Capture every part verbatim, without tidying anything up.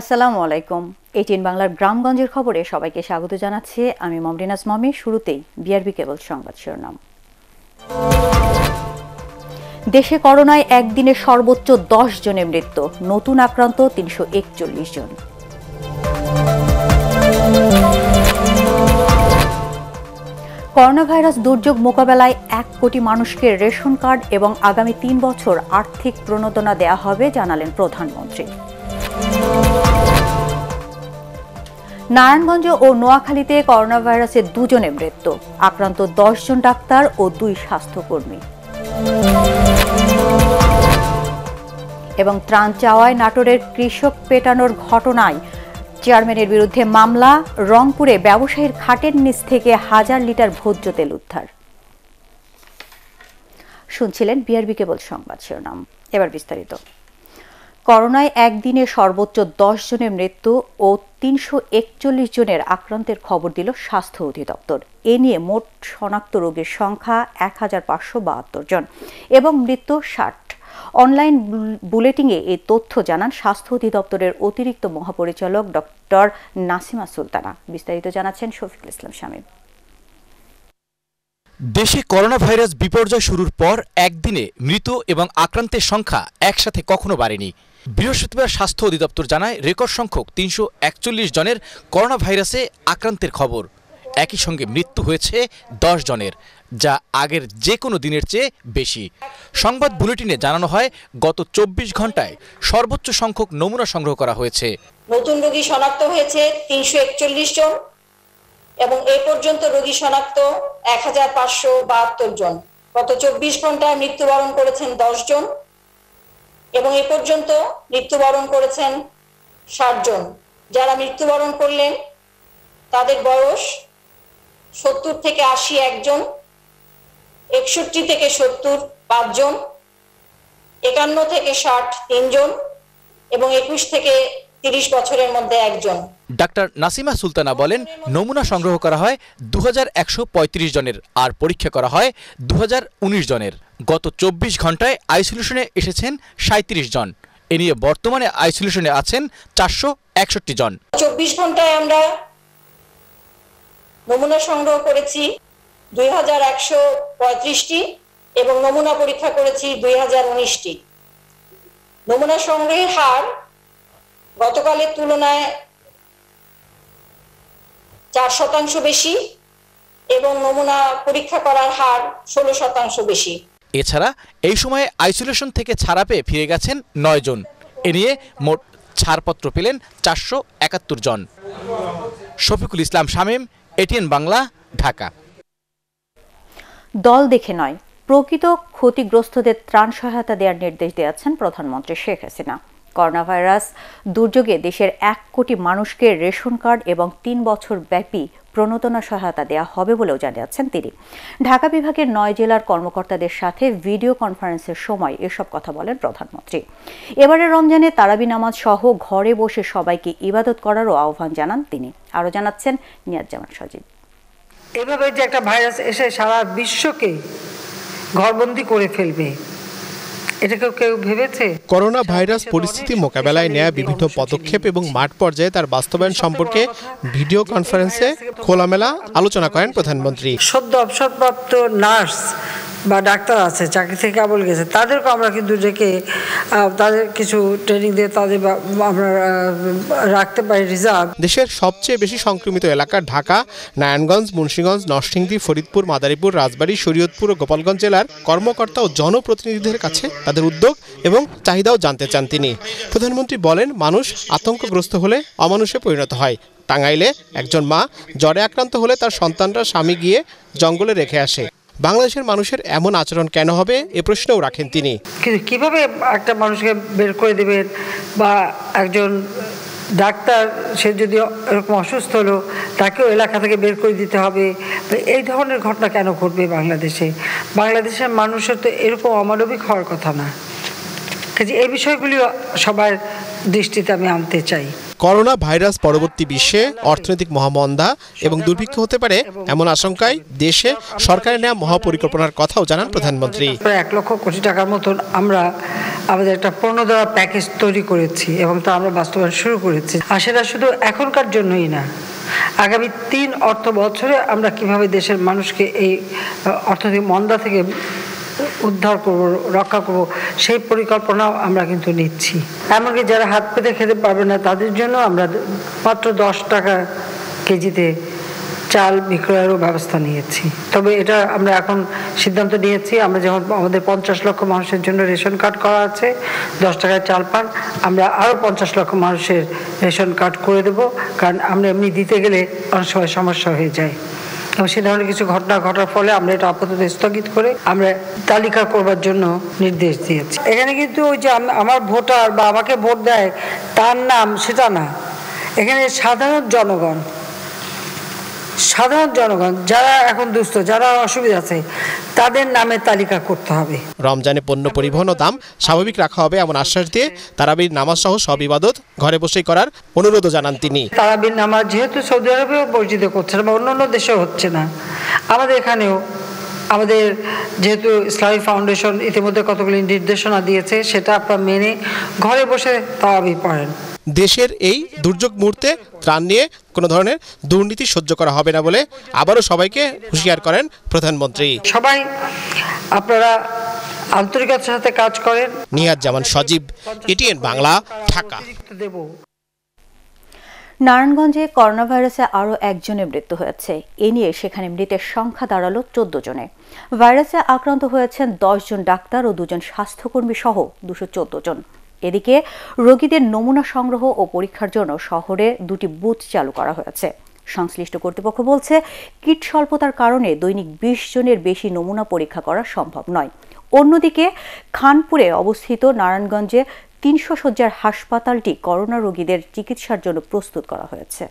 আসসালামু আলাইকুম এটিএন বাংলার গ্রামগঞ্জের খবরে সবাইকে স্বাগত জানাচ্ছি আমি মমরিনাস মমি শুরুতেই বিআরবি কেবল সংবাদ শিরোনাম দেশে করোনায় একদিনে সর্বোচ্চ দশ জনের মৃত্যু নতুন আক্রান্ত তিনশো একচল্লিশ জন করোনা ভাইরাস দুর্যোগ মোকাবেলায় এক কোটি মানুষকে রেশন কার্ড এবং আগামী তিন বছর আর্থিক প্রণোদনা দেয়া হবে জানালেন প্রধানমন্ত্রী নারায়ণগঞ্জ ও নোয়াখালীতে করোনা ভাইরাসে দুজনে মৃত্যু আক্রান্ত দশ জন ডাক্তার ও দুই স্বাস্থ্যকর্মী এবং ত্রাণ চাওয়ায় নাটোরের কৃষক পেটানোর ঘটনায় চেয়ারম্যানের বিরুদ্ধে মামলা রংপুরে ব্যবসায়ীর খাটের নিচ থেকে হাজার লিটার ভোজ্য তেল উদ্ধার শুনছিলেন বিআরবি কেবল সংবাদ শিরোনাম এবার বিস্তারিত করোনায় একদিনে সর্বোচ্চ দশ জনের মৃত্যু ও তিনশো একচল্লিশ জনের আক্রান্তের খবর দিল স্বাস্থ্য অধিদপ্তর এ নিয়ে মোট শনাক্ত রোগীর সংখ্যা এক হাজার পাঁচশো বাহাত্তর জন এবং মৃত্যু ষাট অনলাইন বুলেটিনে এই তথ্য জানান স্বাস্থ্য অধিদপ্তরের অতিরিক্ত মহাপরিচালক ডক্টর নাসিমা সুলতানা বিস্তারিত জানাচ্ছেন শফিকুল ইসলাম শামীম দেশে করোনা ভাইরাস বিপর্যয় শুরুর পর একদিনে মৃত এবং আক্রান্তের সংখ্যা একসাথে কখনো বাড়েনি বৃহস্পতিবার স্বাস্থ্য অধিদপ্তর জানায় রেকর্ড সংখ্যক তিনশো একচল্লিশ জনের করোনা ভাইরাসে আক্রান্তের খবর একই সঙ্গে মৃত্যু হয়েছে দশ জনের যা আগের যে কোনো দিনের চেয়ে বেশি সংবাদ বুলেটিনে জানানো হয় গত চব্বিশ ঘন্টায় সর্বোচ্চ সংখ্যক নমুনা সংগ্রহ করা হয়েছে নতুন রোগী শনাক্ত হয়েছে তিনশো একচল্লিশ জন এবং এ পর্যন্ত রোগী শনাক্ত এক হাজার পাঁচশো বাহাত্তর জন গত চব্বিশ ঘন্টায় মৃত্যুবরণ করেছেন দশ জন এবং এ পর্যন্ত মৃত্যুবরণ করেছেন ষাট জন যারা মৃত্যুবরণ করলেন তাদের বয়স সত্তর থেকে আশি একজন একষট্টি থেকে সত্তর পাঁচজন একান্ন থেকে ষাট তিনজন এবং একুশ থেকে তিরিশ বছরের মধ্যে একজন ডাক্তার নাসিমা সুলতানা বলেন নমুনা সংগ্রহ করা হয় দু হাজার একশো পঁয়ত্রিশ জনের আর পরীক্ষা করা হয় দু হাজার উনিশ জনের গত চব্বিশ ঘন্টায় আইসোলেশনে এসেছেন সাঁত্রিশ জন এ নিয়ে বর্তমানে আইসোলেশনে আছেন চারশো একষট্টি জন চব্বিশ ঘন্টায় আমরা নমুনা সংগ্রহ করেছি দুই হাজার একশো পঁয়ত্রিশটি এবং নমুনা পরীক্ষা করেছি দুই হাজার উনিশটি নমুনা সংগ্রহের হার গতকালের তুলনায় চার শতাংশ বেশি এবং নমুনা পরীক্ষা করার হার ষোলো শতাংশ বেশি এছাড়া এই সময়ে আইসোলেশন থেকে ছাড়া পেয়ে ফিরে গেছেন নয় জন এ নিয়ে মোট ছাড়পত্র পেলেন চারশো একাত্তর জন শফিকুল ইসলাম শামীম এটিএন বাংলা ঢাকা দল দেখে নয় প্রকৃত ক্ষতিগ্রস্তদের ত্রাণ সহায়তা দেওয়ার নির্দেশ দিয়েছেন প্রধানমন্ত্রী শেখ হাসিনা করোনাভাইরাস দুর্যোগে দেশের এক কোটি মানুষকে রেশন কার্ড এবং তিন বছর ব্যাপী প্রণোদনা সহায়তা দেওয়া হবে বলেও জানিয়েছেন তিনি ঢাকা বিভাগের নয় জেলার কর্মকর্তাদের সাথে ভিডিও কনফারেন্সের সময় এসব কথা বলেন প্রধানমন্ত্রী এবারে রমজানে তারাবি নামাজ সহ ঘরে বসে সবাইকে ইবাদত করারও আহ্বান জানান তিনি আরও জানাচ্ছেন নিয়াজ জামান সজীব এভাবে যে একটা ভাইরাস এসে সারা বিশ্বকে ঘরবন্দি করে ফেলবে করোনা ভাইরাস পরিস্থিতি মোকাবেলায় নেয়া বিভিন্ন পদক্ষেপ এবং মাঠ পর্যায়ে তার বাস্তবায়ন সম্পর্কে ভিডিও কনফারেন্সে খোলামেলা আলোচনা করেন প্রধানমন্ত্রী সদ্য অবসরপ্রাপ্ত নার্স বা ডাক্তার আছে চাকরি থেকে কেবল গেছে তাদেরকে আমরা কিন্তু ডেকে তাদের কিছু ট্রেনিং দিয়ে তাদের আমরা রাখতে পারি রিজার্ভ দেশের সবচেয়ে বেশি সংক্রমিত এলাকা ঢাকা নারায়ণগঞ্জ মুন্সিগঞ্জ নরসিংদী ফরিদপুর মাদারীপুর রাজবাড়ী শরীয়তপুর ও গোপালগঞ্জ জেলার কর্মকর্তা ও জনপ্রতিনিধিদের কাছে তাদের উদ্যোগ এবং চাহিদাও জানতে চান তিনি প্রধানমন্ত্রী বলেন মানুষ আতঙ্কগ্রস্ত হলে অমানুষে পরিণত হয় টাঙ্গাইলে একজন মা জ্বরে আক্রান্ত হলে তার সন্তানরা স্বামী গিয়ে জঙ্গলে রেখে আসে বাংলাদেশের মানুষের এমন আচরণ কেন হবে এ প্রশ্নও রাখেন তিনি কিন্তু কিভাবে একটা মানুষকে বের করে দেবেন বা একজন ডাক্তার সে যদি এরকম অসুস্থ হলো তাকেও এলাকা থেকে বের করে দিতে হবে এই ধরনের ঘটনা কেন ঘটবে বাংলাদেশে বাংলাদেশের মানুষের তো এরকম অমানবিক হওয়ার কথা না কাজে এই বিষয়গুলিও সবার দৃষ্টিতে আমি আনতে চাই করোনা ভাইরাস পরবর্তী বিশ্বে অর্থনৈতিক মহামন্দা এবং দুর্ভিক্ষ হতে পারে এমন আশঙ্কায় দেশে সরকারের নেওয়া মহাপরিকল্পনার কথাও জানান প্রধানমন্ত্রী। এক লক্ষ কোটি টাকার মতন আমরা আমাদের একটা প্রণোদনা প্যাকেজ তৈরি করেছি এবং তা আমরা বাস্তবায়ন শুরু করেছি। আর সেটা শুধু এখনকার জন্যই না, আগামী তিন অর্থ বছরে আমরা কিভাবে দেশের মানুষকে এই অর্থনৈতিক মন্দা থেকে উদ্ধার করব, রক্ষা করব, সেই পরিকল্পনাও আমরা কিন্তু নিচ্ছি। এমনকি যারা হাত পেতে খেতে পারবে না তাদের জন্য আমরা মাত্র দশ টাকা কেজিতে চাল বিক্রয়েরও ব্যবস্থা নিয়েছি। তবে এটা আমরা এখন সিদ্ধান্ত নিয়েছি, আমরা যেমন আমাদের পঞ্চাশ লক্ষ মানুষের জন্য রেশন কার্ড করা আছে, দশ টাকায় চাল পান, আমরা আরও পঞ্চাশ লক্ষ মানুষের রেশন কার্ড করে দেবো, কারণ আমরা এমনি দিতে গেলে অনেক সময় সমস্যা হয়ে যায়। এবং সে ধরনের কিছু ঘটনা ঘটার ফলে আমরা এটা আপাতত স্থগিত করে আমরা তালিকা করবার জন্য নির্দেশ দিয়েছি। এখানে কিন্তু ওই যে আমার ভোটার বা আমাকে ভোট দেয় তার নাম সেটা না, এখানে সাধারণ জনগণ, সাধারণ জনগণ যারা এখন দুস্থ, যারা অসুবিধা আছে, তাদের নামে তালিকা করতে হবে। রমজানে পণ্য পরিবহন ও দাম স্বাভাবিক রাখা হবে এমন আশ্বাস দিয়ে তারাবির নামাজ সহ সব ইবাদত ঘরে বসেই করার অনুরোধও জানান তিনি। তারাবির নামাজ যেহেতু সৌদি আরবেও বর্জিত করছে না বা অন্য অন্য দেশেও হচ্ছে না, আমাদের এখানেও আমাদের যেহেতু ইসলামী ফাউন্ডেশন ইতিমধ্যে কতগুলি নির্দেশনা দিয়েছে সেটা আপনারা মেনে ঘরে বসে তারাবি পড়েন। দেশের এই দুর্যোগ মুহূর্তে ত্রাণ নিয়ে কোনো ধরনের দুর্নীতি সহ্য করা হবে না বলে আবারও সবাইকে হুঁশিয়ার করেন প্রধানমন্ত্রী। সবাই আপনারা আন্তরিকতার সাথে কাজ করেন। নিহাত জামান সজীব, এটিএন বাংলা, ঢাকা। নারায়ণগঞ্জে করোনা ভাইরাসে আরও একজনের মৃত্যু হয়েছে। এ নিয়ে সেখানে মৃতের সংখ্যা দাঁড়ালো চোদ্দ জনে। ভাইরাসে আক্রান্ত হয়েছেন দশ জন ডাক্তার ও দুজন স্বাস্থ্যকর্মী সহ দুশো চোদ্দ জন। এদিকে রোগীদের নমুনা সংগ্রহ ও পরীক্ষার জন্য শহরে দুটি বুথ চালু করা হয়েছে। সংশ্লিষ্ট কর্তৃপক্ষ বলছে, কিট স্বল্পতার কারণে দৈনিক বিশ জনের বেশি নমুনা পরীক্ষা করা সম্ভব নয়। অন্যদিকে খানপুরে অবস্থিত নারায়ণগঞ্জে তিনশো শয্যার হাসপাতালটি করোনা রোগীদের চিকিৎসার জন্য প্রস্তুত করা হয়েছে।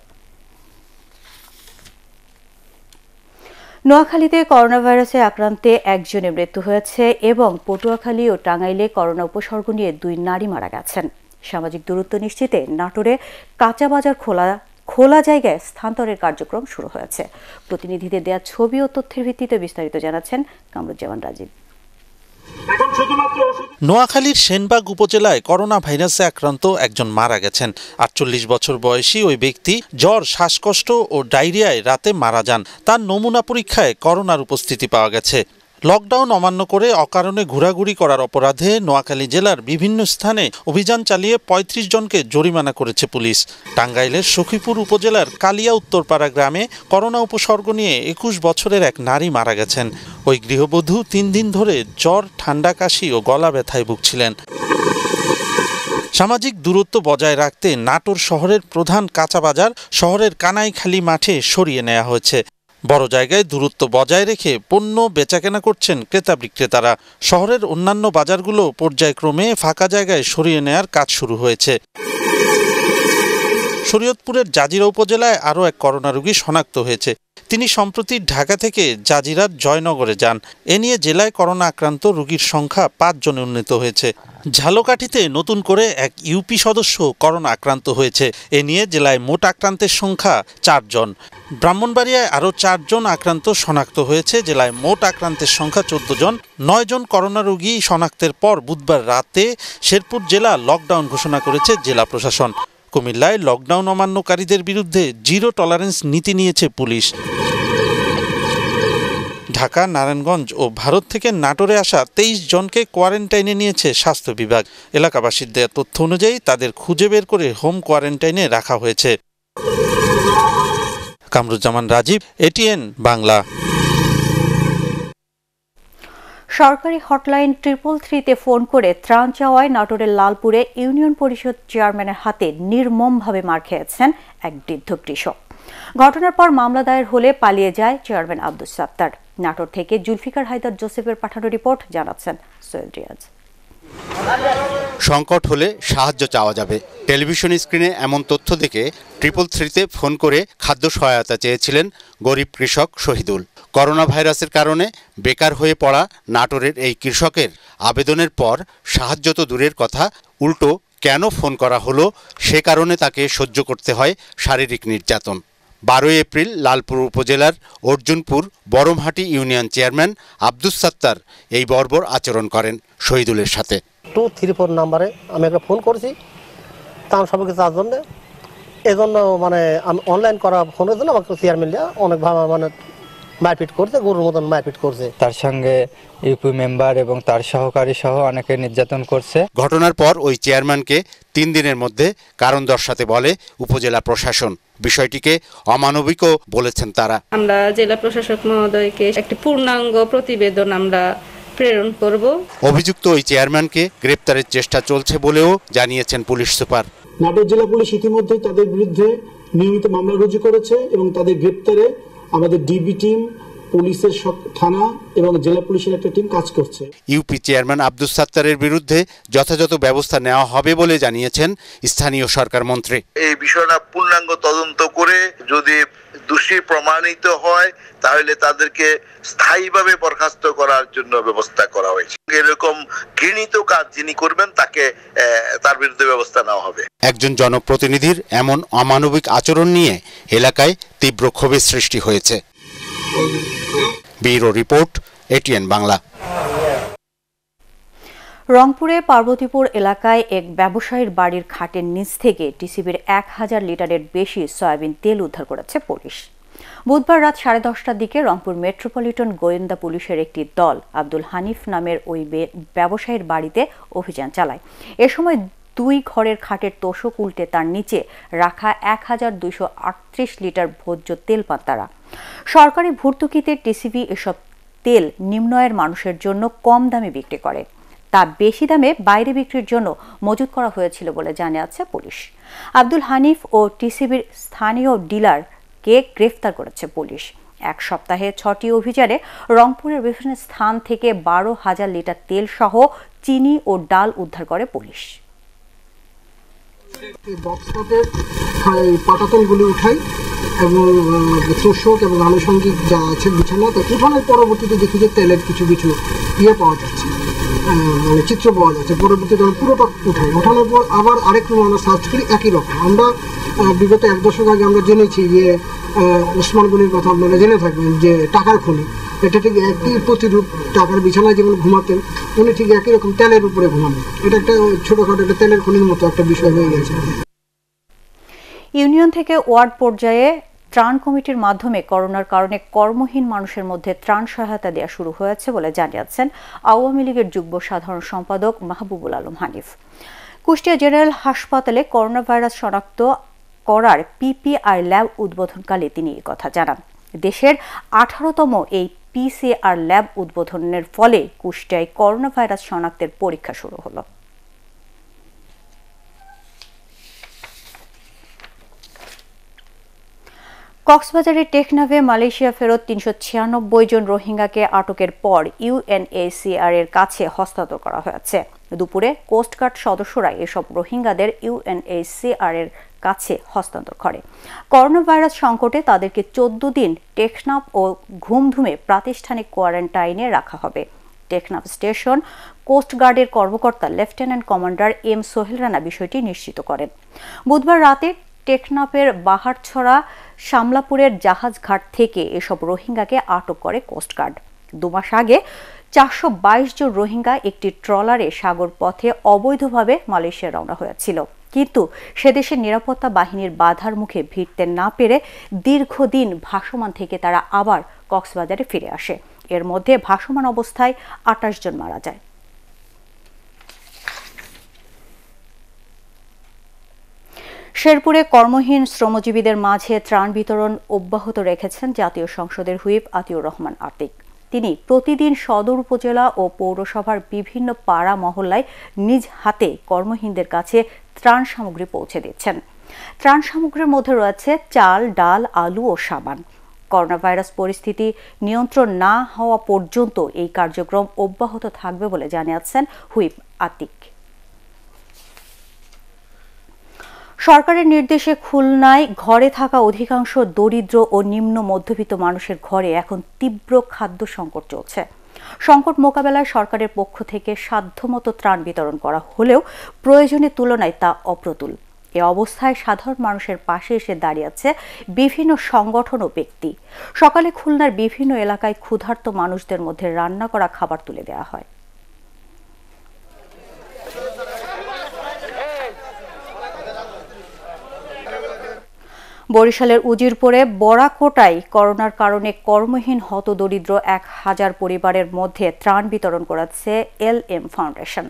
নোয়াখালীতে করোনা ভাইরাসে আক্রান্তে একজনের মৃত্যু হয়েছে এবং পটুয়াখালী ও টাঙ্গাইলে করোনা উপসর্গ নিয়ে দুই নারী মারা গেছেন। সামাজিক দূরত্ব নিশ্চিতে নাটোরে কাঁচা বাজার খোলা খোলা জায়গায় স্থানান্তরের কার্যক্রম শুরু হয়েছে। প্রতিনিধিদের দেয়া ছবি ও তথ্যের ভিত্তিতে বিস্তারিত জানাচ্ছেন কামরুজ্জামান রাজীব। নোয়াখালীর সেনবাগ উপজেলায় করোনা ভাইরাসে আক্রান্ত একজন মারা গেছেন। আটচল্লিশ বছর বয়সী ওই ব্যক্তি জ্বর, শ্বাসকষ্ট ও ডায়রিয়ায় রাতে মারা যান। তার নমুনা পরীক্ষায় করোনার উপস্থিতি পাওয়া গেছে। লকডাউন অমান্য করে অকারণে ঘোরাঘুরি করার অপরাধে নোয়াখালী জেলার বিভিন্ন স্থানে অভিযান চালিয়ে পঁয়ত্রিশ জনকে জরিমানা করেছে পুলিশ। টাঙ্গাইলের সখীপুর উপজেলার কালিয়া উত্তরপাড়া গ্রামে করোনা উপসর্গ নিয়ে একুশ বছরের এক নারী মারা গেছেন। ওই গৃহবধূ তিন দিন ধরে জ্বর, ঠান্ডা কাশি ও গলা ব্যথায় ভুগছিলেন। সামাজিক দূরত্ব বজায় রাখতে নাটোর শহরের প্রধান কাঁচা বাজার শহরের কানাইখালী মাঠে সরিয়ে নেওয়া হয়েছে। বড় জায়গায় দূরত্ব বজায় রেখে পণ্য বেচাকেনা করছেন ক্রেতা বিক্রেতারা। শহরের অন্যান্য বাজারগুলো পর্যায়ক্রমে ফাঁকা জায়গায় সরিয়ে নেয়ার কাজ শুরু হয়েছে। শরীয়তপুরের জাজিরা উপজেলায় আরও এক করোনা রোগী শনাক্ত হয়েছে। তিনি সম্প্রতি ঢাকা থেকে জাজিরার জয়নগরে যান। এ নিয়ে জেলায় করোনা আক্রান্ত রোগীর সংখ্যা পাঁচ জনে উন্নীত হয়েছে। ঝালকাঠিতে নতুন করে এক ইউপি সদস্য করোনা আক্রান্ত হয়েছে। এ নিয়ে জেলায় মোট আক্রান্তের সংখ্যা চারজন। ব্রাহ্মণবাড়িয়ায় আরও চারজন আক্রান্ত শনাক্ত হয়েছে। জেলায় মোট আক্রান্তের সংখ্যা চোদ্দ জন। নয় জন করোনা রোগী শনাক্তের পর বুধবার রাতে শেরপুর জেলা লকডাউন ঘোষণা করেছে জেলা প্রশাসন। কুমিল্লায় লকডাউন অমান্যকারীদের বিরুদ্ধে জিরো টলারেন্স নীতি নিয়েছে পুলিশ। ঢাকা, নারায়ণগঞ্জ ও ভারত থেকে নাটোরে আসা তেইশ জনকে কোয়ারেন্টাইনে নিয়েছে স্বাস্থ্য বিভাগ। এলাকাবাসীর দেয়া তথ্য অনুযায়ী তাদের খুঁজে বের করে হোম কোয়ারেন্টাইনে রাখা হয়েছে। কামরুজ্জামান রাজীব, এটিএন বাংলা। সরকারি হটলাইন ট্রিপল থ্রিতে ফোন করে ত্রাণ চাওয়ায় নাটোরের লালপুরে ইউনিয়ন পরিষদ চেয়ারম্যানের হাতে নির্মমভাবে মার খেয়েছেন এক বৃদ্ধ কৃষক। ঘটনার পর মামলা দায়ের হলে পালিয়ে যায় চেয়ারম্যান আব্দুস সাত্তার। নাটোর থেকে জুলফিকার হায়দার জোসেফের পাঠানো রিপোর্ট জানাচ্ছেন সোহেল রিয়াজ। সংকট হলে সাহায্য চাওয়া যাবে। টেলিভিশন স্ক্রিনে এমন তথ্য দেখে ট্রিপল থ্রিতে ফোন করে খাদ্য সহায়তা চেয়েছিলেন গরিব কৃষক শহীদুল। করোনা ভাইরাসের কারণে বেকার হয়ে পড়া নাটোরের এই কৃষকের আবেদনের পর সাহায্য তো দূরের কথা, উল্টো কেন ফোন করা হলো সে কারণে তাকে সহ্য করতে হয় শারীরিক নির্যাতন। বারোই এপ্রিল লালপুর উপজেলার অর্জুনপুর বরমহাটি ইউনিয়ন চেয়ারম্যান আব্দুস সাত্তার এই বর্বর আচরণ করেন শহীদুলের সাথে। টু থ্রি ফোর নাম্বারে আমি একটা ফোন করেছি তার সবাইকে তার জন্য এজন্য মানে আমি অনলাইন করা ফোনের জন্য আমাকে চেয়ারম্যান অনেক ভালো মানে মারপিট করছে, গরুর মতন মারপিট করছে। তার সঙ্গে ইউপি মেম্বার এবং তার সহকারী সহ অনেকে নির্যাতন করছে। ঘটনার পর ওই চেয়ারম্যানকে তিন দিনের মধ্যে কারণ দর্শাতে বলে উপজেলা প্রশাসন। বিষয়টিকে অমানবিকও বলেছেন তারা। আমরা জেলা প্রশাসক মহোদয়কে একটি পূর্ণাঙ্গ প্রতিবেদন আমরা প্রেরণ করব। অভিযুক্ত ওই চেয়ারম্যানকে গ্রেপ্তারের চেষ্টা চলছে বলেও জানিয়েছেন পুলিশ সুপার। নাটোর জেলা পুলিশ ইতিমধ্যে তাদের বিরুদ্ধে নিয়মিত মামলা রুজু করেছে এবং তাদের গ্রেপ্তারে আমাদের ডিবি টিম, পুলিশের থানা এবং জেলা পুলিশের একটা টিম কাজ করছে। ইউপি চেয়ারম্যান আব্দুস সাত্তারের বিরুদ্ধে যথাযথ ব্যবস্থা নেওয়া হবে বলে জানিয়েছেন স্থানীয় সরকার মন্ত্রী। এই বিষয়টা পূর্ণাঙ্গ তদন্ত করে যদি দোষী প্রমাণিত হয় তাহলে তাদেরকে স্থায়ীভাবে বরখাস্ত করার জন্য ব্যবস্থা করা হয়েছে। এরকম ঘৃণিত কাজ যিনি করবেন তাকে তার বিরুদ্ধে ব্যবস্থা নেওয়া হবে। একজন জনপ্রতিনিধির এমন অমানবিক আচরণ নিয়ে এলাকায় তীব্র ক্ষোভের সৃষ্টি হয়েছে। Bureau report, ATN Bangla. রংপুরে পার্বতীপুর এলাকায় এক ব্যবসায়ীর বাড়ির খাটের নিচ থেকে টিসিবির এক হাজার লিটারের বেশি সয়াবিন তেল উদ্ধার করেছে পুলিশ। বুধবার রাত সাড়ে দশটার দিকে রংপুর মেট্রোপলিটন গোয়েন্দা পুলিশের একটি দল আব্দুল হানিফ নামের ওই ব্যবসায়ীর বাড়িতে অভিযান চালায়। এ সময় দুই ঘরের খাটের তোষক উল্টে তার নিচে রাখা এক হাজার দুইশো আটত্রিশ লিটার ভোজ্য তেল পান তারা। সরকারি ভর্তুকিতে টিসিবি এসব তেল নিম্ন আয়ের মানুষের জন্য কম দামে বিক্রি করে। তা বেশি দামে বাইরে বিক্রির জন্য মজুত করা হয়েছিল বলে জানিয়েছে পুলিশ। আব্দুল হানিফ ও টিসিবির স্থানীয় ডিলারকে গ্রেফতার করেছে পুলিশ। এক সপ্তাহে ছয়টি অভিযানে রংপুরের বিভিন্ন স্থান থেকে বারো হাজার লিটার তেল সহ চিনি ও ডাল উদ্ধার করে পুলিশ। এবং শোষক এবং আনুষঙ্গিক যা আছে বিছানা ওঠানোর পরবর্তীতে দেখি যে তেলের কিছু কিছু ইয়ে পাওয়া যাচ্ছে, মানে চিত্র পাওয়া যাচ্ছে। পরবর্তীতে আমি পুরোটা উঠাই, ওঠানোর পর আবার আরেকটু আমরা সার্চ করি একই রকম। আমরা বিগত এক দশক আগে আমরা জেনেছি যে ওসমান গনির কথা আপনারা জেনে থাকবেন যে টাকার খনি, এটা ঠিক একই প্রতিরূপ। টাকার বিছানায় যেমন ঘুমাতেন উনি ঠিক একই রকম তেলের উপরে ঘুমান। এটা একটা ছোটোখাটো একটা তেলের খনির মতো একটা বিষয় হয়ে গেছে। ইউনিয়ন থেকে ওয়ার্ড পর্যায়ে ত্রাণ কমিটির মাধ্যমে করোনার কারণে কর্মহীন মানুষের মধ্যে ত্রাণ সহায়তা দেওয়া শুরু হয়েছে বলে জানিয়েছেন আওয়ামী লীগের যুগ্ম সাধারণ সম্পাদক মাহবুবুল আলম হানিফ। কুষ্টিয়া জেনারেল হাসপাতালে করোনা ভাইরাস শনাক্ত করার পিপিআই ল্যাব উদ্বোধনকালে তিনি এই কথা জানান। দেশের আঠারোতম এই পিসিআর ল্যাব উদ্বোধনের ফলে কুষ্টিয়ায় করোনা ভাইরাস শনাক্তের পরীক্ষা শুরু হলো। কক্সবাজারের টেকনাফে মালয়েশিয়া ফেরত তিনশো ছিয়ানব্বই জন রোহিঙ্গাকে আটকের পর ইউএনএইচসিআর এর কাছে হস্তান্তর করা হয়েছে। দুপুরে কোস্টগার্ড সদস্যরা এসব রোহিঙ্গাদের ইউএনএইচসিআর এর কাছে হস্তান্তর করে। করোনা ভাইরাস সংকটে তাদেরকে চোদ্দ দিন টেকনাফ ও ঘুমধুমে প্রাতিষ্ঠানিক কোয়ারেন্টাইনে রাখা হবে। টেকনাফ স্টেশন কোস্টগার্ডের কর্মকর্তা lieutenant commander M Sohel Rana বিষয়টি নিশ্চিত করেন। বুধবার রাতে টেকনাফের বাহারছড়া শামলাপুরের জাহাজঘাট থেকে এসব রোহিঙ্গাকে আটক করে কোস্টগার্ড। দু মাস আগে চারশো বাইশ জন রোহিঙ্গা একটি ট্রলারে সাগর পথে অবৈধভাবে মালয়েশিয়া রওনা হয়েছিল, কিন্তু সেদেশের নিরাপত্তা বাহিনীর বাধার মুখে ভিড়তে না পেরে দীর্ঘদিন ভাসমান থেকে তারা আবার কক্সবাজারে ফিরে আসে। এর মধ্যে ভাসমান অবস্থায় আটাশ জন মারা যায়। শেরপুরে কর্মহীন শ্রমজীবীদের মাঝে ত্রাণ বিতরণ অব্যাহত রেখেছেন জাতীয় সংসদের হুইপ আতিউর রহমান আতিক। তিনি প্রতিদিন সদর উপজেলা ও পৌরসভার বিভিন্ন পাড়া মহল্লায় নিজ হাতে কর্মহীনদের কাছে ত্রাণ সামগ্রী পৌঁছে দিচ্ছেন। ত্রাণ সামগ্রীর মধ্যে রয়েছে চাল, ডাল, আলু ও সাবান। করোনা ভাইরাস পরিস্থিতি নিয়ন্ত্রণ না হওয়া পর্যন্ত এই কার্যক্রম অব্যাহত থাকবে বলে জানিয়েছেন হুইপ আতিক। সরকারের নির্দেশে খুলনায় ঘরে থাকা অধিকাংশ দরিদ্র ও নিম্ন মধ্যবিত্ত মানুষের ঘরে এখন তীব্র খাদ্য সংকট চলছে। संकट मोकाबेलाय सरकारेर पक्ष थेके साध्यमतो त्राण वितरण करा हलेও प्रयोजनेर तुलनाय ता अप्रतुल। ए अवस्थाय साधारण मानुषेर पाशे एसे दाड़ियेছে विभिन्न संगठन ओ ब्यक्ति। सकाले खुलनार विभिन्न एलाकाय क्षुधार्त मानुषदेर मध्ये रान्ना करा खाबार तुले देওয়া হয়। বরিশালের উজিরপুরে বড়াকোটায় করোনার কারণে কর্মহীন হতদরিদ্র এক হাজার পরিবারের মধ্যে ত্রাণ বিতরণ করেছে এলএম ফাউন্ডেশন।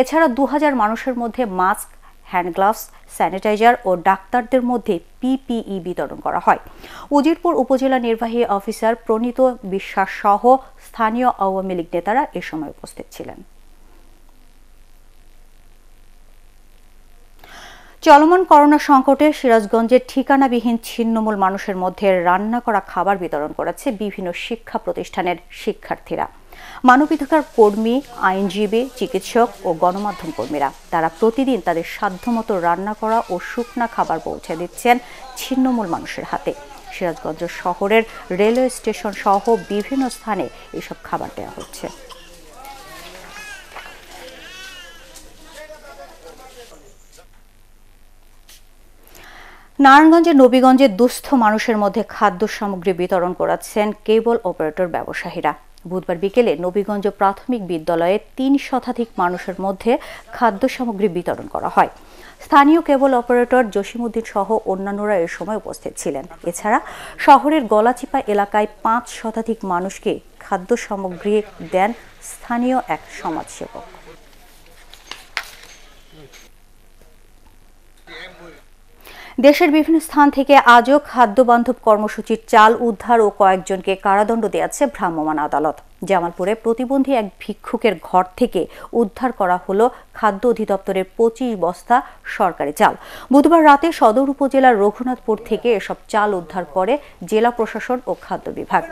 এছাড়া দু হাজার মানুষের মধ্যে মাস্ক, হ্যান্ড গ্লাভস, স্যানিটাইজার ও ডাক্তারদের মধ্যে পিপিই বিতরণ করা হয়। উজিরপুর উপজেলা নির্বাহী অফিসার প্রণীত বিশ্বাস সহ স্থানীয় আওয়ামী লীগ নেতারা এ সময় উপস্থিত ছিলেন। চলমান করোনা সংকটে সিরাজগঞ্জের ঠিকানাবিহীন ছিন্নমূল মানুষের মধ্যে রান্না করা খাবার বিতরণ করেছে বিভিন্ন শিক্ষা প্রতিষ্ঠানের শিক্ষার্থীরা, মানবাধিকার কর্মী, আইনজীবী, চিকিৎসক ও গণমাধ্যম কর্মীরা। তারা প্রতিদিন তাদের সাধ্যমতো রান্না করা ও শুকনা খাবার পৌঁছে দিচ্ছেন ছিন্নমূল মানুষের হাতে। সিরাজগঞ্জ শহরের রেলওয়ে স্টেশন সহ বিভিন্ন স্থানে এসব খাবার দেওয়া হচ্ছে। नारायणगंजे नबीगंजे दुस्थ मानुषेर मध्य खाद्य सामग्री वितरण करेছেন केबल অপারেটর ব্যবসায়ীরা। बुधवार बिकेले नबीगंज प्राथमिक विद्यालये तीन शताधिक मानुषेर मध्य खाद्य सामग्री वितरण करा हय। स्थानीय केबल অপারেটর জসিমউদ্দিন सह अन्यान्यरा ए समय उपस्थित छिलेन। एछाड़ा शहरेर गलाचिपा एलाकाय पाँच शताधिक मानुषके खाद्य सामग्री देन स्थानीय एक समाजसेवक। देशेर विभिन्न स्थान थेके आजो खाद्य बान्धव कर्मसूचिर चाल उद्धार ओ कयेकजनके कारादण्ड दिয়েছে भ्राम्यमाण आदालत। জামালপুরে प्रतिबंधी एक भिक्षुकेर घर थेके उद्धार करा हलो खाद्य अधिदप्तरेर पच्चीस बस्ता सरकारी चाल। बुधवार राते सदर उपजेलार रघुनाथपुर थेके एसब चाल उद्धार करे जिला प्रशासन ओ खाद्य विभाग।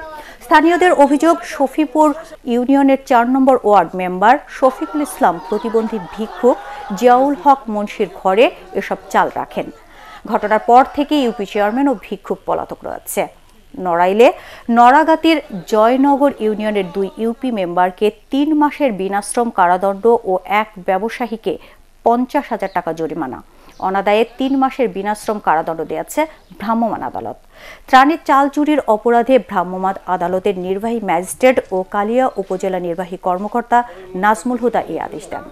स्थानीयदेर अभियोग शफीपुर इउनियनेर चार number ward member Shafiqul Islam प्रतिबंधी भिक्षुक जियाउल हक मुंशीर घरे एसब चाल राखेन। घटनार पर थेके यूपी चेयरमैन और भिक्षुक पलातक रयेছে। नड़ाइले नड़ागातिर जयनगर इউনিয়নের दुई यूपी मेम्बारके तीन मासेर बिनाश्रम कारादण्ड और एक व्यवसायीके पचास हजार टाका जरिमाना। अनादाये तीन मासेर बिनाश्रम कारादण्ड दिয়েছে भ्राम्यमाण आदालत। त्राणे चाल चुरिर अपराधे भ्राम्यमाण आदालतेर निर्वाही मैजिस्ट्रेट और कालिया उपजेला निर्वाही कर्मकर्ता नाजमुल हुदा ए आदेश देन।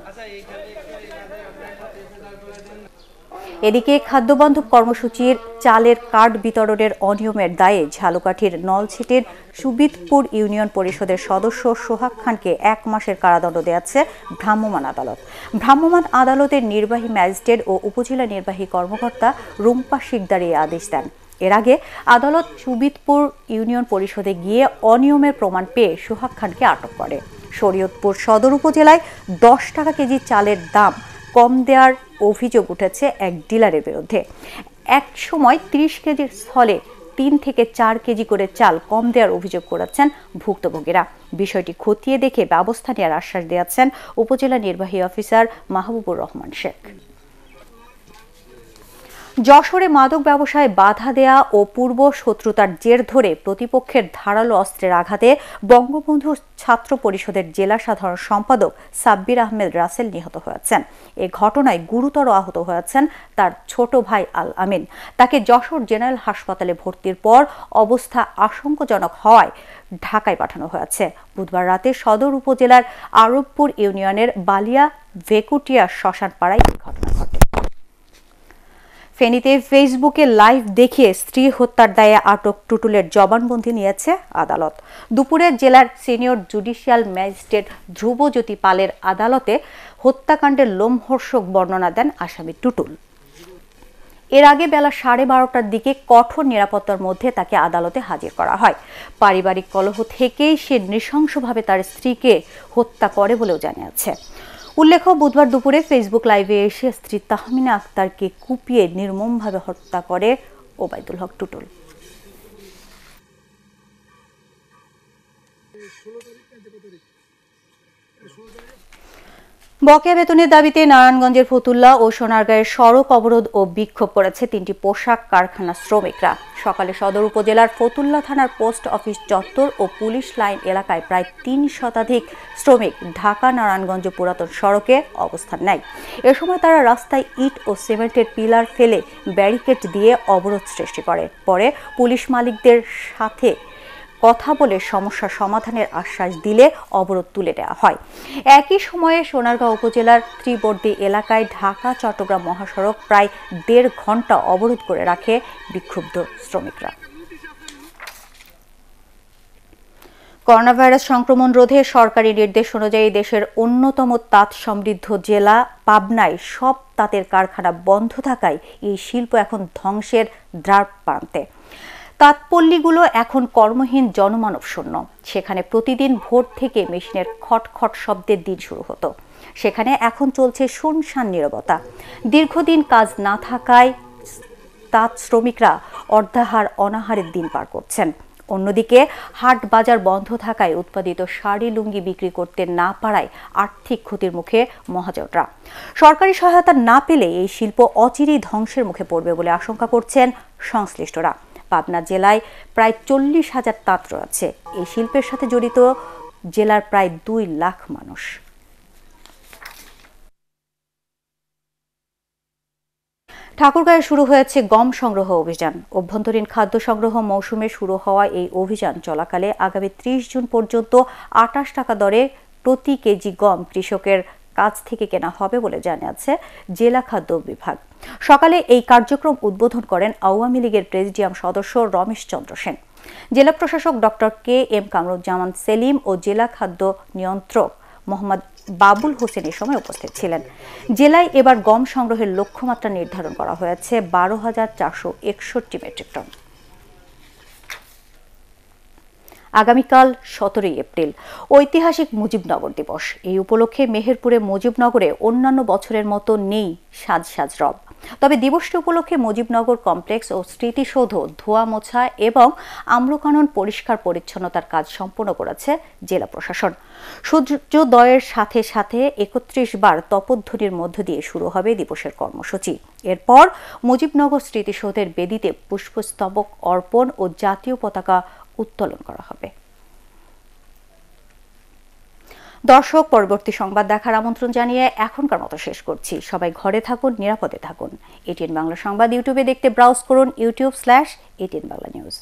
एदिके खाद्य बान्धव कर्मसूचिर चालेर कार्ड वितरणेर अनियमेर दाये झालुकाठिर नलछिटिर सुबितपुर इউনিয়ন परिषदेर सदस्य सोहाग खानके एक मासेर कारादण्ड दिয়েছে भ्राम्यमाण आदालत। भ्राम्यमाण आदालतेर निर्वाही मैजिस्ट्रेट और उपजिला निर्वाही कर्मकर्ता रूम्पा शिकदार ए आदेश देन। एर आगे आदालत सुबितपुर ইউনিয়ন परिषदे गिये अनियमेर प्रमाण पेये सोहाग खानके आटक करे। शरियतपुर सदर उपजेलाय दस टाका केजी चालेर दाम কম দেওয়ার অভিযোগ উঠেছে এক ডিলারের বিরুদ্ধে। এক সময় ত্রিশ কেজির স্থলে তিন থেকে চার কেজি করে চাল কম দেওয়ার অভিযোগ করেছেন ভুক্তভোগীরা। বিষয়টি খতিয়ে দেখে ব্যবস্থা নেওয়ার আশ্বাস দিয়েছেন উপজেলা নির্বাহী অফিসার মাহবুবুর রহমান শেখ। যশোরে মাদক ব্যবসায় বাধা দেয়া ও পূর্ব শত্রুতার জের ধরে প্রতিপক্ষের ধারালো অস্ত্রের আঘাতে বঙ্গবন্ধু ছাত্র পরিষদের জেলা সাধারণ সম্পাদক সাব্বির আহমেদ রাসেল নিহত হয়েছেন। এ ঘটনায় গুরুতর আহত হয়েছেন তার ছোট ভাই আল আমিন। তাকে যশোর জেনারেল হাসপাতালে ভর্তির পর অবস্থা আশঙ্কাজনক হওয়ায় ঢাকায় পাঠানো হয়েছে। বুধবার রাতে সদর উপজেলার আরবপুর ইউনিয়নের বালিয়া ভেকুটিয়া শ্মশান পাড়ায় এই ঘটনা ঘটে। ফেনীতে ফেসবুকে লাইভ দেখিয়ে স্ত্রী হত্যার দায়ে আটক টুটুলের জবানবন্দি নিয়েছে আদালত। দুপুরে জেলার সিনিয়র জুডিশিয়াল ম্যাজিস্ট্রেট ধ্রুবজ্যোতি পালের আদালতে হত্যাকাণ্ডের লোমহর্ষক বর্ণনা দেন আসামি টুটুল। এর আগে বেলা সাড়ে বারোটার দিকে কঠোর নিরাপত্তার মধ্যে তাকে আদালতে হাজির করা হয়। পারিবারিক কলহ থেকেই সে নৃশংসভাবে তার স্ত্রীকে হত্যা করে বলেও জানিয়েছে। उल्लेख्य बुधवार दोपुरे फेसबुक लाइव एसे स्त्री ताहमिना आक्तार के कूपिए निर्मम भावे हत्या करे ओबायदुल हक टुटुल। बकेया वेतनेर दाबिते नारायणगंजेर फतुल्ला और सोनारगांवे सड़क अवरोध और विक्षोभ करेছে तीनটি पोशाक कारखाना श्रमिकरा। सकाले सदर उपजेलार फतुल्ला थानार पोस्ट अफिस चत्वर और पुलिस लाइन एलाकाय प्राय तीन शताधिक श्रमिक ढाका नारायणगंज पुरातन सड़के अवस्थान नेয়। এ সময় তারা রাস্তায় ইট और সিমেন্টের পিলার ফেলে ব্যারিকেড দিয়ে অবরোধ সৃষ্টি করে। পরে পুলিশ মালিকদের সাথে कथा बोले समस्या समाधानेर आश्वास दिले अवरोध तुले देওয়া হয়। একই সময়ে সোনারগাঁও উপজেলার ত্রিবর্দী এলাকায় ঢাকা চট্টগ্রাম মহাসড়ক প্রায় দেড় ঘন্টা অবরোধ করে রাখে বিক্ষুব্ধ শ্রমিকরা। করোনা ভাইরাস संक्रमण रोधे सरकारी निर्देश अनुयायी देशेर अन्यतम ताँत समृद्ध जिला पाबनाय सब ताँतेर कारखाना बंध थाकाय এই শিল্প এখন ধ্বংসের দ্বার প্রান্তে। तातपल्लीगुलो एखन कर्महीन जनमानव शून्य। सेखाने प्रतिदिन भोर थेके मेशिनेर खटखट शब्दे दिन शुरू हतो। सेखाने एखन चलछे शून्शान नीरबता। दीर्घदिन काज ना थाकाय ताँत श्रमिकरा अर्धाहार अनाहारेर दिन पार करछेन। अन्यदिके हाट बाजार बंध थाकाय उत्पादित शाड़ी लुंगी बिक्री करते ना पाराय आर्थिक क्षतिर मुखे महाजनरा। सरकारी सहायता ना पेले एई शिल्प अचिरेई ध्वंसेर मुखे पड़बे बोले आशंका करछेन संश्लिष्टरा। पाबना जिलाय प्राय चल्लिस हजार ताँत रयेছে। এই শিল্পের সাথে জড়িত জেলার প্রায় দুই লাখ মানুষ। ठाकुरगांवे शुरू হয়েছে গম সংগ্রহ অভিযান। অভ্যন্তরীণ খাদ্য সংগ্রহ মৌসুমে শুরু হওয়া এই অভিযান চলাকালে আগামী ত্রিশ জুন পর্যন্ত আটাশ টাকা দরে প্রতি কেজি গম কৃষকের কাছ থেকে কেনা হবে বলে জানিয়েছে জেলা খাদ্য বিভাগ। সকালে এই কার্যক্রম উদ্বোধন করেন আওয়ামী লীগের প্রেসিডিয়াম সদস্য রমেশ চন্দ্র সেন। জেলা প্রশাসক doctor K M Kamruzzaman Selim ও জেলা খাদ্য নিয়ন্ত্রক মোহাম্মদ বাবুল হোসেন এই সময় উপস্থিত ছিলেন। জেলায় এবার গম সংগ্রহের লক্ষ্যমাত্রা নির্ধারণ করা হয়েছে বারো হাজার চারশো একষট্টি মেট্রিক টন। आगामीकाल सतरई एप्रिल ऐतिहासिक मुजिबनगर दिवस। এই উপলক্ষে মেহেরপুরে মুজিবনগরে অন্যান্য বছরের মতো নেই সাজ সাজ রব। তবে দিবসটি উপলক্ষে মুজিবনগর কমপ্লেক্স ও স্মৃতিসৌধ ধোয়া মোছা এবং আম্রকানন পরিষ্কার পরিচ্ছন্নতার কাজ সম্পন্ন করেছে জেলা প্রশাসন। সূর্যোদয়ের সাথে সাথে একত্রিশ বার তপধ্বনির মধ্য দিয়ে শুরু হবে দিবসের কর্মসূচি। এরপর মুজিবনগর স্মৃতিসৌধের বেদিতে পুষ্পস্তবক অর্পণ ও জাতীয় পতাকা উত্তোলন করা হবে। দর্শক, পরবর্তী সংবাদ দেখার আমন্ত্রণ জানিয়ে এখনকার মতো শেষ করছি। সবাই ঘরে থাকুন, নিরাপদে থাকুন। এটিএন বাংলা সংবাদ ইউটিউবে দেখতে ব্রাউজ করুন YouTube slash ATN Bangla news.